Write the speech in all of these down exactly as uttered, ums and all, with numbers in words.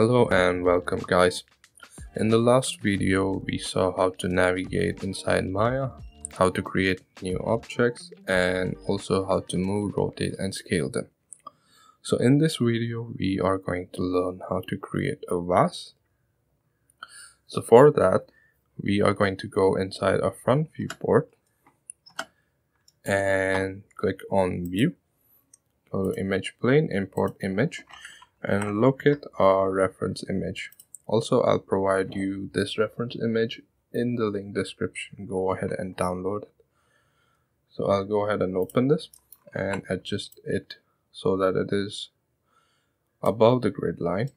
Hello and welcome guys. In the last video we saw how to navigate inside Maya, how to create new objects, and also how to move, rotate and scale them. So in this video we are going to learn how to create a vase. So for that we are going to go inside our front viewport and click on view, go to image plane, import image, and locate our reference image. Also, I'll provide you this reference image in the link description. Go ahead and download it. So I'll go ahead and open this and adjust it so that it is above the grid line.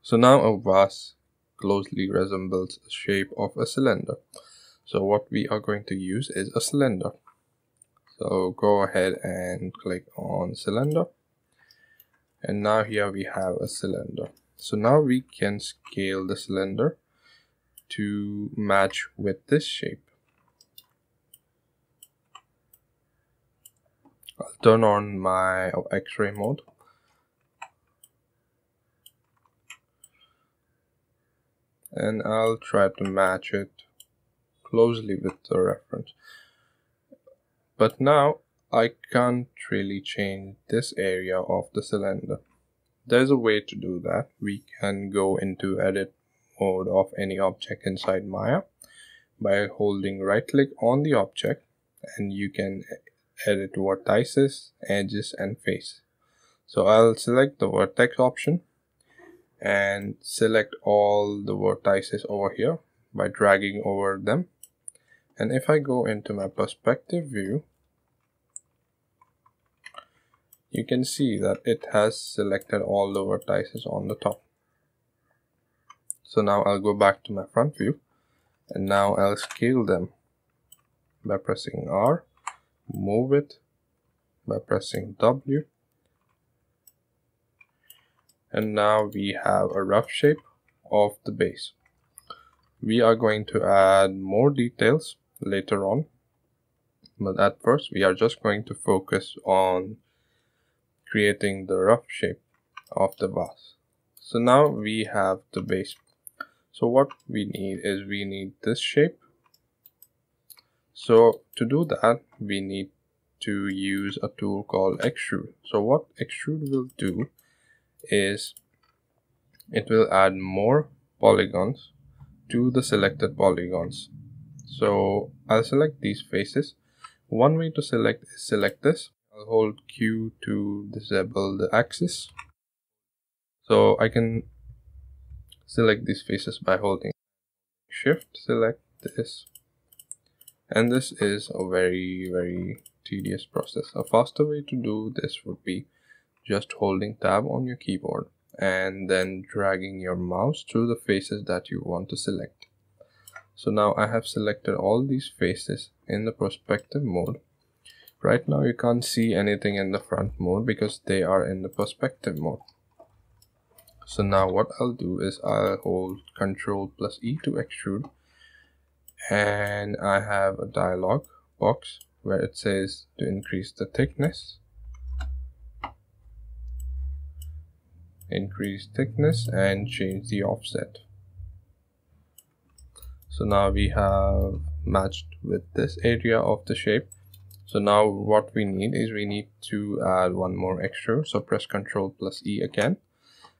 So now a vase closely resembles the shape of a cylinder. So what we are going to use is a cylinder. So go ahead and click on cylinder. And now here we have a cylinder. So now we can scale the cylinder to match with this shape. I'll turn on my X-ray mode. And I'll try to match it closely with the reference. But now I can't really change this area of the cylinder. There's a way to do that. We can go into edit mode of any object inside Maya by holding right click on the object, and you can edit vertices, edges and face. So I'll select the vertex option and select all the vertices over here by dragging over them. And if I go into my perspective view, you can see that it has selected all the vertices on the top. So now I'll go back to my front view and now I'll scale them by pressing R, move it by pressing W, and now we have a rough shape of the base. We are going to add more details later on, but at first we are just going to focus on creating the rough shape of the vase. So now we have the base. So what we need is we need this shape. So to do that we need to use a tool called Extrude. So what Extrude will do is it will add more polygons to the selected polygons. So I'll select these faces. One way to select is select this. I'll hold Q to disable the axis. So I can select these faces by holding shift, select this. And this is a very, very tedious process. A faster way to do this would be just holding tab on your keyboard and then dragging your mouse through the faces that you want to select. So now I have selected all these faces in the perspective mode. Right now you can't see anything in the front mode because they are in the perspective mode. So now what I'll do is I'll hold Ctrl plus E to extrude, and I have a dialog box where it says to increase the thickness. Increase thickness and change the offset. So now we have matched with this area of the shape. So now what we need is we need to add one more extra. So press Ctrl plus E again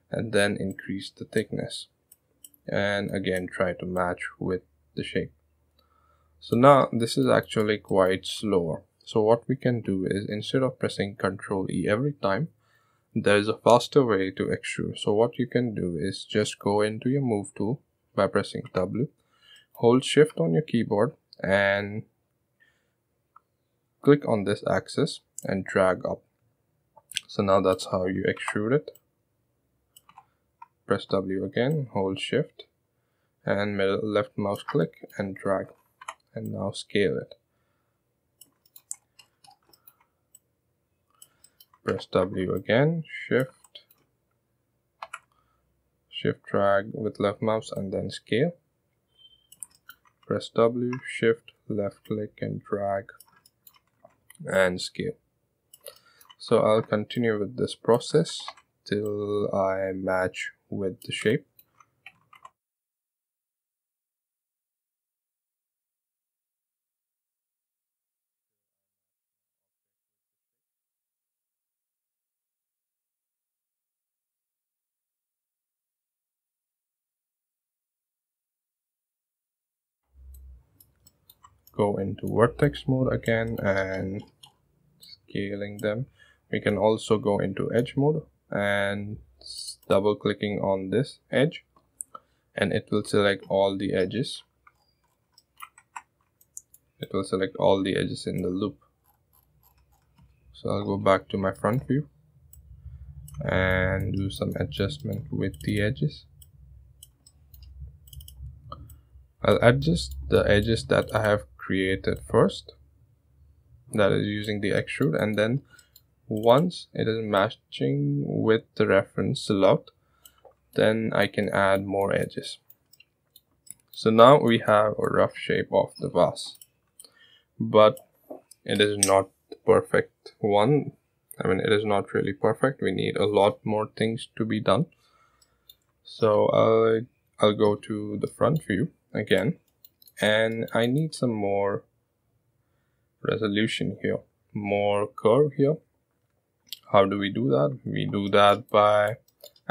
and then increase the thickness. And again try to match with the shape. So now this is actually quite slower. So what we can do is instead of pressing Ctrl E every time, there is a faster way to extrude. So what you can do is just go into your move tool by pressing W, hold shift on your keyboard and click on this axis and drag up. So now that's how you extrude it. Press W again, hold shift and middle left mouse click and drag, and now scale it. Press W again, shift, shift drag with left mouse and then scale. Press W, shift, left click and drag and scale. So I'll continue with this process till I match with the shape. Go into vertex mode again and scaling them. We can also go into edge mode and double clicking on this edge, and it will select all the edges. It will select all the edges in the loop. So I'll go back to my front view and do some adjustment with the edges. I'll adjust the edges that I have created first, that is using the extrude, and then once it is matching with the reference select, then I can add more edges. So now we have a rough shape of the vase, but it is not the perfect one. I mean, it is not really perfect. We need a lot more things to be done. So I'll, I'll go to the front view again, and I need some more resolution here, more curve here. How do we do that? We do that by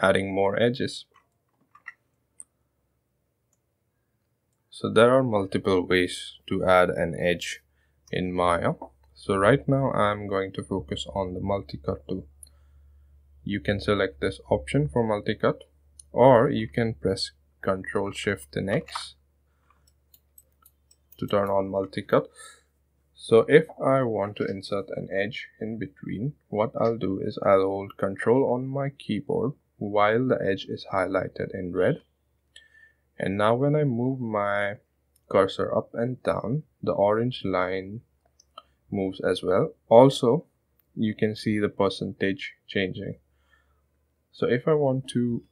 adding more edges. So there are multiple ways to add an edge in Maya. So right now I'm going to focus on the multi-cut tool. You can select this option for multi-cut, or you can press Ctrl Shift and X to turn on multi-cut. So if I want to insert an edge in between, what I'll do is I'll hold Control on my keyboard while the edge is highlighted in red, and now when I move my cursor up and down, the orange line moves as well. Also, you can see the percentage changing. So if I want to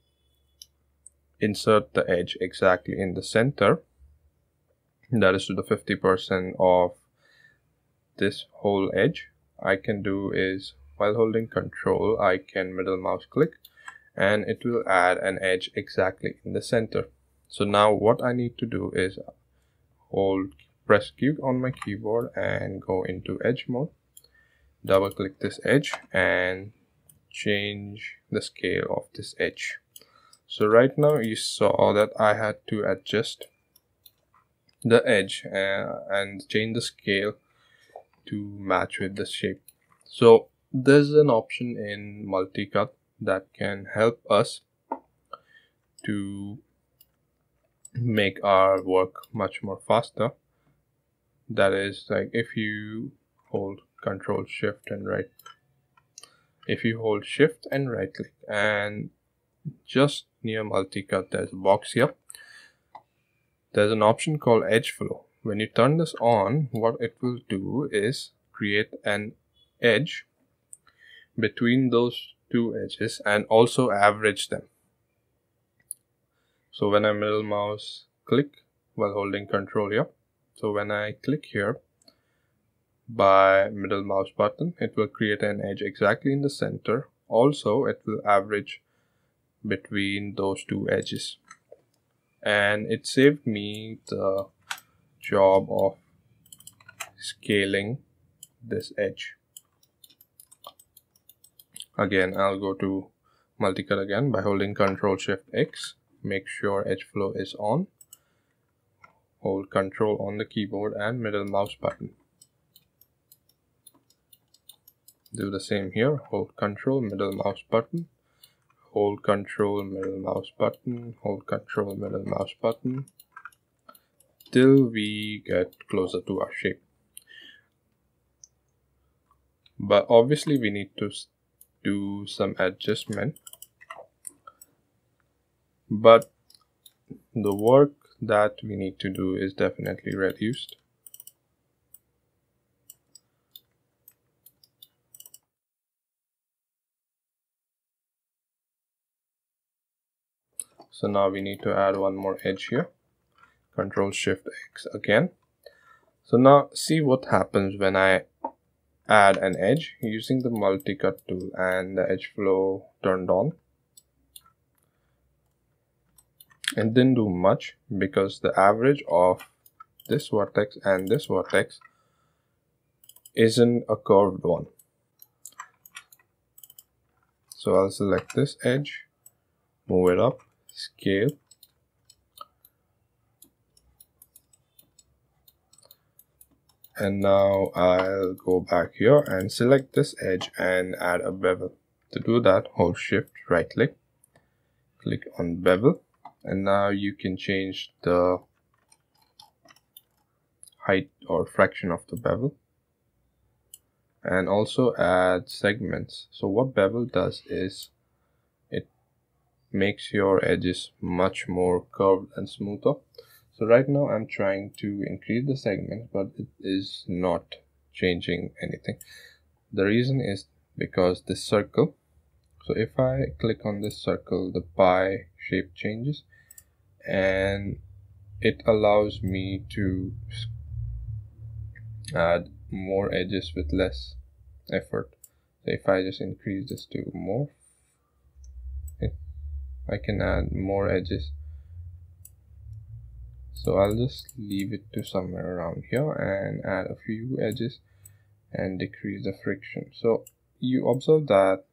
insert the edge exactly in the center, that is to the fifty percent of this whole edge, I can do is while holding Control, I can middle mouse click and it will add an edge exactly in the center. So now what I need to do is hold press Q on my keyboard and go into edge mode, double click this edge and change the scale of this edge. So right now you saw that I had to adjust the edge uh, and change the scale to match with the shape. So there's an option in multi-cut that can help us to make our work much more faster. That is, like if you hold Control Shift and right if you hold Shift and right click, and just near multi-cut there's a box here. There's an option called Edge Flow. When you turn this on, what it will do is create an edge between those two edges and also average them. So when I middle mouse click while holding Control here, so when I click here by middle mouse button, it will create an edge exactly in the center. Also, it will average between those two edges. And it saved me the job of scaling this edge. Again, I'll go to multi-cut again by holding Ctrl Shift X. Make sure Edge Flow is on. Hold Control on the keyboard and middle mouse button. Do the same here. Hold Control, middle mouse button. Hold Control, middle mouse button, hold Control, middle mouse button till we get closer to our shape. But obviously we need to do some adjustment. But the work that we need to do is definitely reduced. So now we need to add one more edge here. Control Shift X again. So now see what happens when I add an edge using the multi-cut tool and the edge flow turned on. It didn't do much because the average of this vertex and this vertex isn't a curved one. So I'll select this edge, move it up, scale, and now I'll go back here and select this edge and add a bevel. To do that, hold shift, right click, click on bevel, and now you can change the height or fraction of the bevel and also add segments. So what bevel does is it makes your edges much more curved and smoother. So right now I'm trying to increase the segment, but it is not changing anything. The reason is because this circle, so if I click on this circle, the pie shape changes and it allows me to add more edges with less effort. So if I just increase this to more, it, I can add more edges. So I'll just leave it to somewhere around here and add a few edges and decrease the friction. So you observe that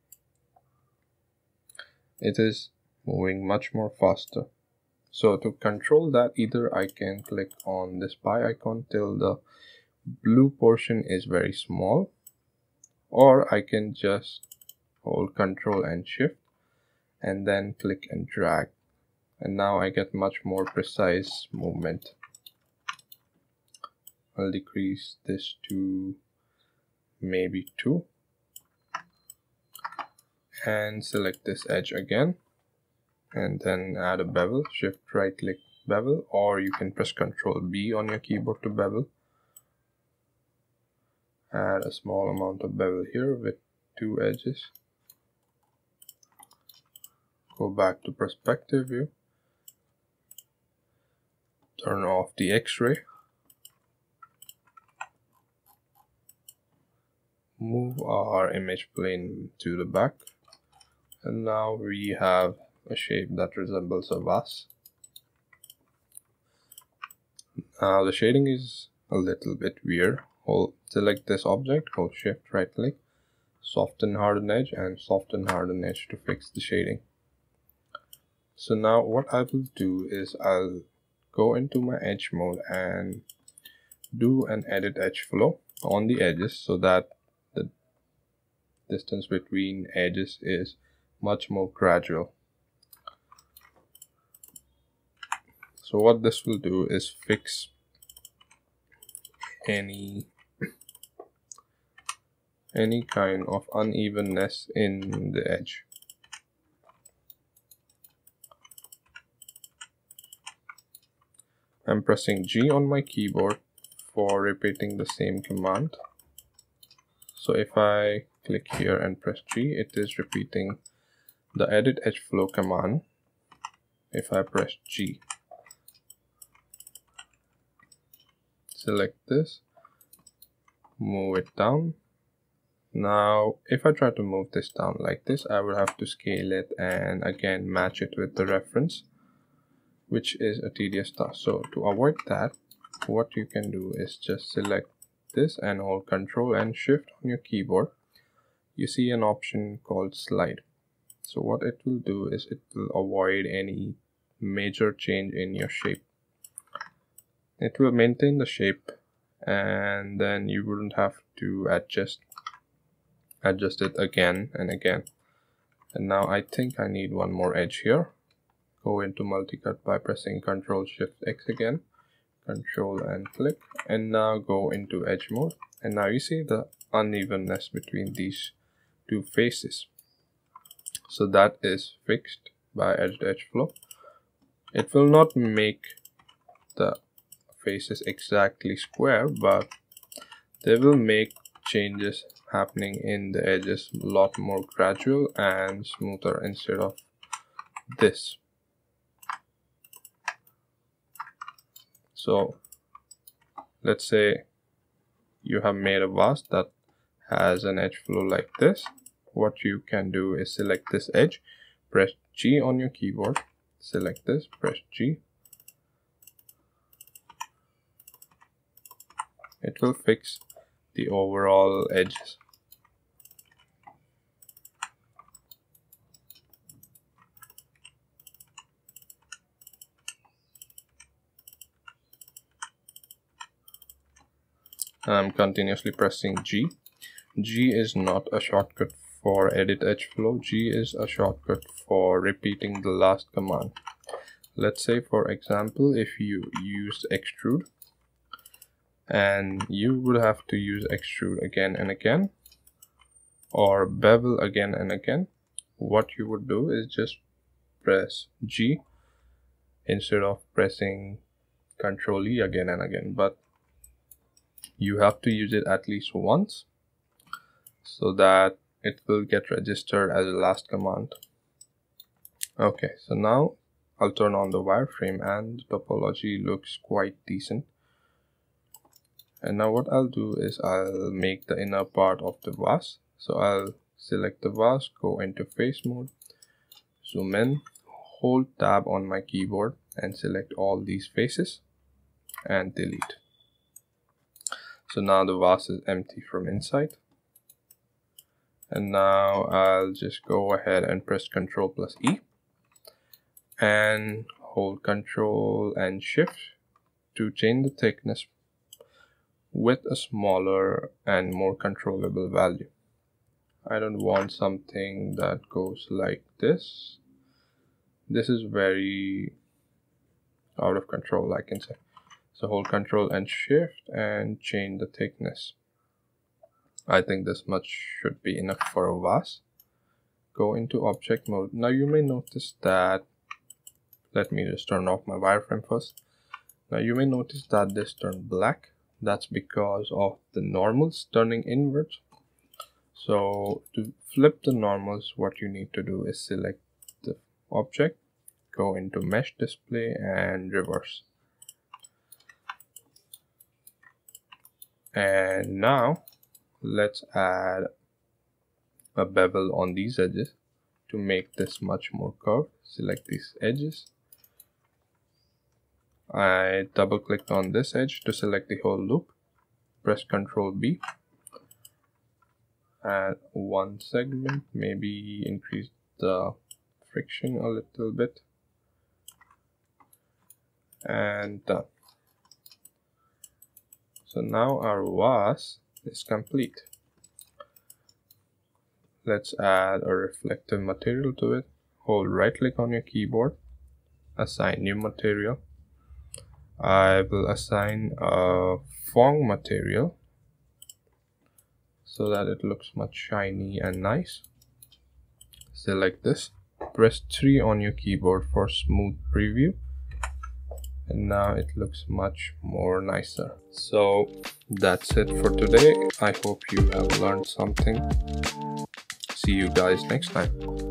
it is moving much more faster. So to control that, either I can click on this pie icon till the blue portion is very small, or I can just hold Control and Shift and then click and drag. And now I get much more precise movement. I'll decrease this to maybe two. And select this edge again. And then add a bevel. Shift right click bevel. Or you can press Control B on your keyboard to bevel. Add a small amount of bevel here with two edges. Go back to perspective view. Turn off the X-ray. Move our image plane to the back. And now we have a shape that resembles a vase. Now the shading is a little bit weird. Hold, select this object, hold shift, right click, soften harden edge and soften harden edge to fix the shading. So now what I will do is I'll go into my edge mode and do an edit edge flow on the edges so that the distance between edges is much more gradual. So what this will do is fix any any kind of unevenness in the edge. I'm pressing G on my keyboard for repeating the same command. So if I click here and press G, it is repeating the edit edge flow command. If I press G, select this, move it down. Now if I try to move this down like this, I will have to scale it and again match it with the reference, which is a tedious task. So to avoid that, what you can do is just select this and hold Control and Shift on your keyboard. You see an option called slide. So what it will do is it will avoid any major change in your shape. It will maintain the shape and then you wouldn't have to adjust, adjust it again and again. And now I think I need one more edge here. Go into multi-cut by pressing Ctrl Shift X again, Ctrl and click, and now go into edge mode. And now you see the unevenness between these two faces. So that is fixed by edge edge flow. It will not make the faces exactly square, but they will make changes happening in the edges a lot more gradual and smoother instead of this. So let's say you have made a vase that has an edge flow like this, what you can do is select this edge, press G on your keyboard, select this, press G. It will fix the overall edges. I'm continuously pressing G. G is not a shortcut for edit edge flow. G is a shortcut for repeating the last command. Let's say, for example, if you use extrude, and you would have to use extrude again and again, or bevel again and again, what you would do is just press G instead of pressing Control E again and again, but you have to use it at least once so that it will get registered as a last command. Okay, so now I'll turn on the wireframe and the topology looks quite decent. And now what I'll do is I'll make the inner part of the vase. So I'll select the vase, go into face mode, zoom in, hold tab on my keyboard and select all these faces and delete. So now the vase is empty from inside. And now I'll just go ahead and press Ctrl plus E and hold Ctrl and Shift to change the thickness with a smaller and more controllable value. I don't want something that goes like this. This is very out of control, I can say. So hold Ctrl and Shift and change the thickness. I think this much should be enough for a vase. Go into object mode. Now you may notice that, let me just turn off my wireframe first. Now you may notice that this turned black. That's because of the normals turning inwards. So to flip the normals, what you need to do is select the object, go into mesh display and reverse. And now let's add a bevel on these edges to make this much more curved. Select these edges. I double clicked on this edge to select the whole loop. Press Ctrl B. Add one segment, maybe increase the friction a little bit. And done. So now our vase is complete. Let's add a reflective material to it. Hold right click on your keyboard, assign new material. I will assign a phong material so that it looks much shiny and nice. Select this, press three on your keyboard for smooth preview. And now it looks much more nicer. So that's it for today. I hope you have learned something. See you guys next time.